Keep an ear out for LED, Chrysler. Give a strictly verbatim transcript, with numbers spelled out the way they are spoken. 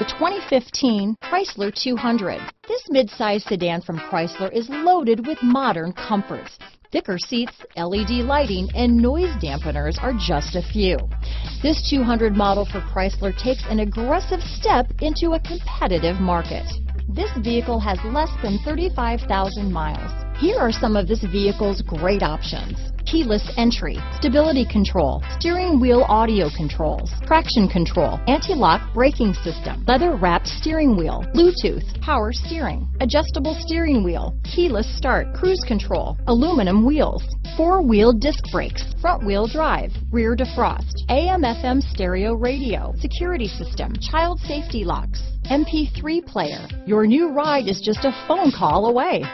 The twenty fifteen Chrysler two hundred. This midsize sedan from Chrysler is loaded with modern comforts. Thicker seats, L E D lighting, and noise dampeners are just a few. This two hundred model for Chrysler takes an aggressive step into a competitive market. This vehicle has less than thirty-five thousand miles. Here are some of this vehicle's great options: keyless entry, stability control, steering wheel audio controls, traction control, anti-lock braking system, leather-wrapped steering wheel, Bluetooth, power steering, adjustable steering wheel, keyless start, cruise control, aluminum wheels, four-wheel disc brakes, front-wheel drive, rear defrost, A M F M stereo radio, security system, child safety locks, M P three player. Your new ride is just a phone call away.